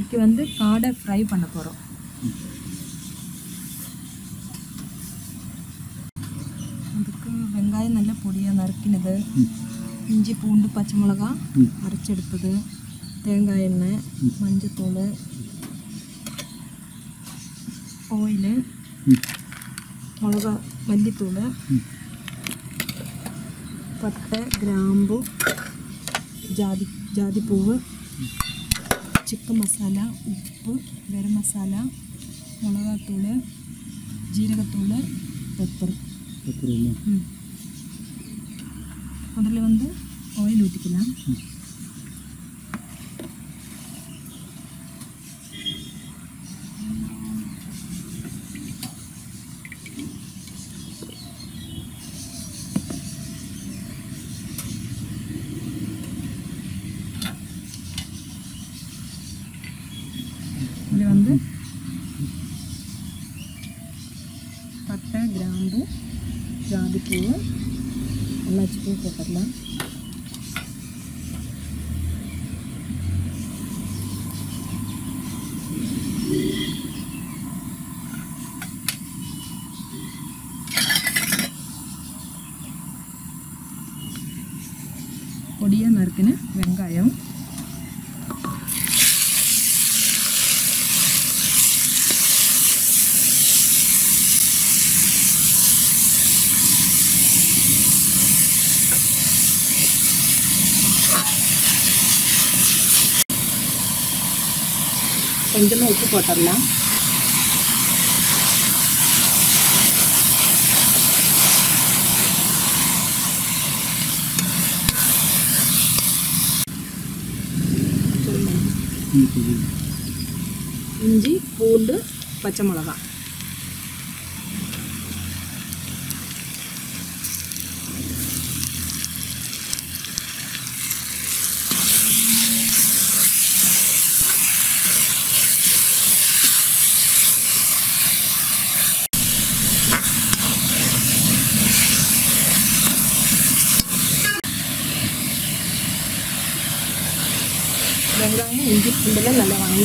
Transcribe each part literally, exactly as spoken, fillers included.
இங்க வந்து காடை ஃப்ரை பண்ண போறோம். அதுக்கு வெங்காயம் நல்ல பொடியா நறுக்கினது, இஞ்சி பூண்டு பச்சை மிளகாய் அரைச்செடுத்தது, தேங்காய் எண்ணெய், மஞ்சத்தூள், ஆயில், மிளகா மல்லித்தூள், பட்டை, கிராம்பு, ஜாதி ജാതിപ്പൂവ്, ചിക്കൻ മസാല, ഉപ്പ്, ഗരം മസാല, മുളകാത്തൂള്, ജീരകത്തൂള്, പെപ്പർ അതിൽ വന്ന് ഓയിൽ ഊറ്റിക്കില്ല. ഇതിൽ വന്ന് പട്ട, ഗ്രാമ്പു, ജാതിപ്പൂവ്, അല്ലാച്ചിപ്പൂ പോട്ടറല, പൊടിയ നറുക്കിന് വെങ്കായം, కొంచెం ఉప్పు పోటర్లా, ఇంజి పూండు పచ్చములగ, வெங்காயம் இஞ்சி பூண்டெல்லாம் நல்லா வாங்கி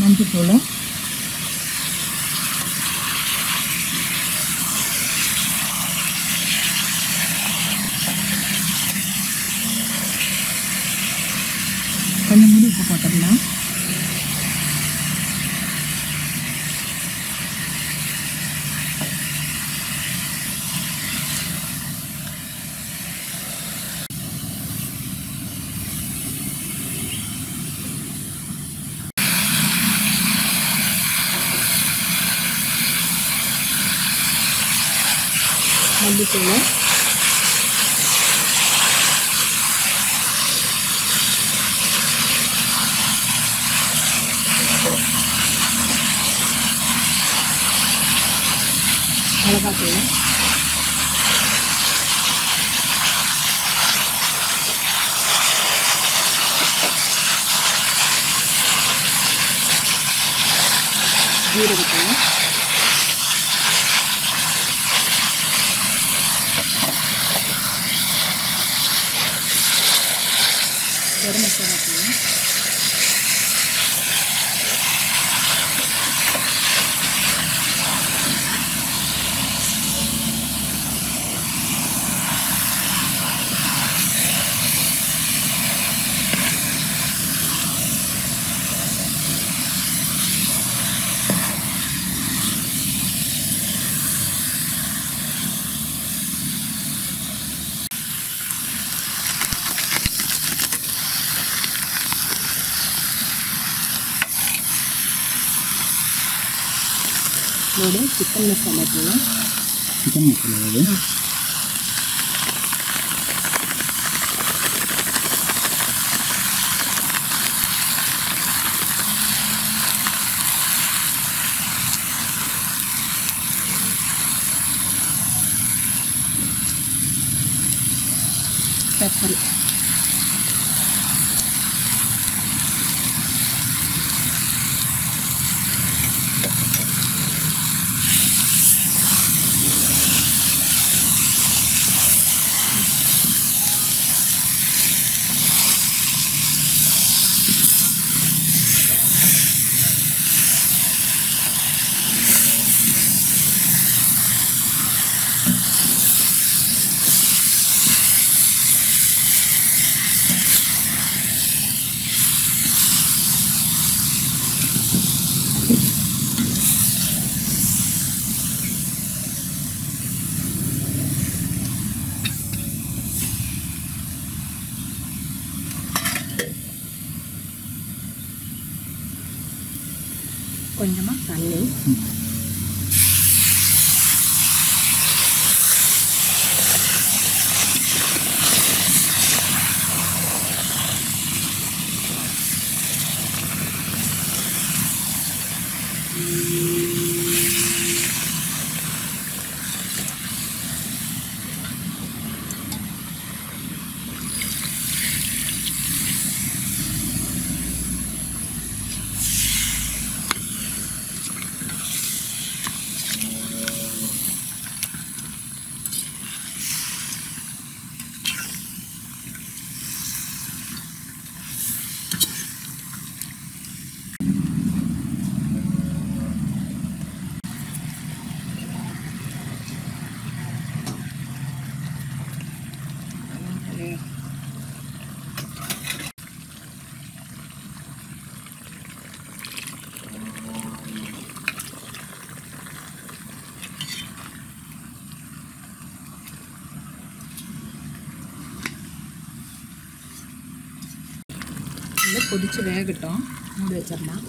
മഞ്ഞൾപ്പൊടി, കഞ്ഞിമുടി ഉപ്പ് പോട്ടില്ല, മല്ലിത്തൂള്, മുളകാത്തൂള്, ജീരകത്തൂള്, ഗരം മസാല തൂള്, ನೋಡಿ ಚಿಕನ್ ಮಸಾಲೆ ಇದೆ ಚಿಕನ್ ಮಸಾಲೆ ಇದೆ pepper కొంచెం కల్లి கொதிச்சு வேகட்டும் மூடி வச்சிரலாம்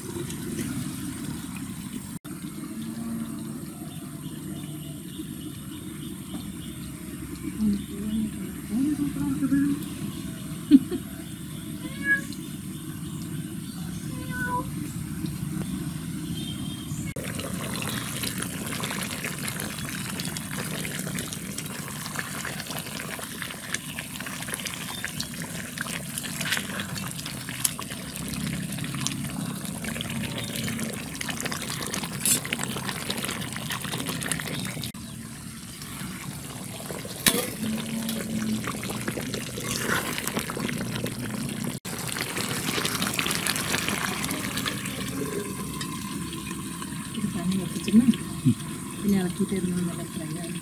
kita belum ada perayaan.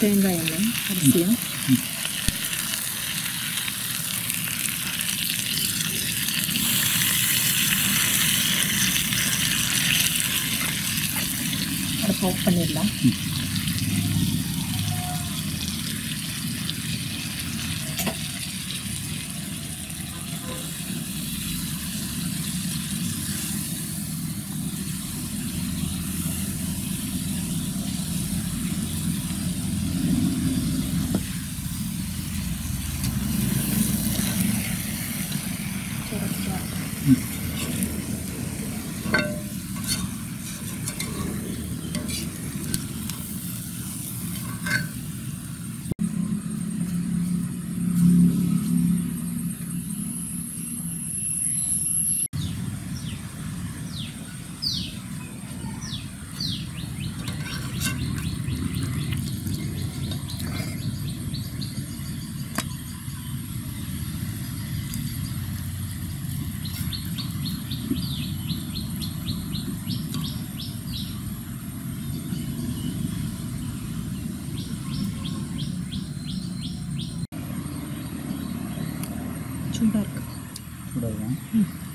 Karena karena tengah ya kan harusnya harus open ya lah. Sumber. Sudah ya. Hmm.